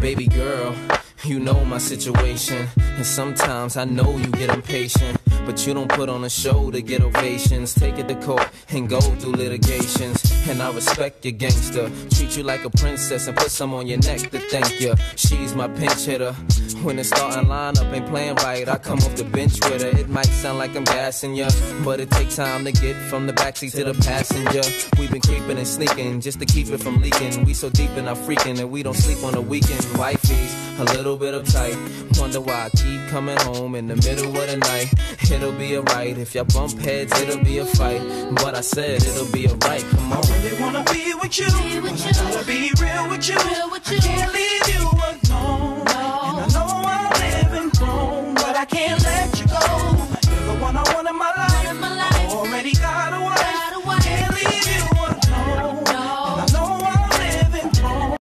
Baby girl, you know my situation, and sometimes I know you get impatient, but you don't put on a show to get ovations. Take it to court and go through litigations, and I respect your gangster. Treat you like a princess and put some on your neck to thank you. She's my pinch hitter. When the starting lineup ain't playing right, I come off the bench with her. It might sound like I'm gassing ya, but it takes time to get from the backseat to the passenger. We've been creeping and sneaking just to keep it from leaking. We so deep in our freaking that we don't sleep on the weekend. Wifey's a little bit uptight, wonder why I keep coming home in the middle of the night. It'll be alright, if y'all bump heads, it'll be a fight. But I said it'll be alright, come on. I really wanna be with you, I wanna be real with you.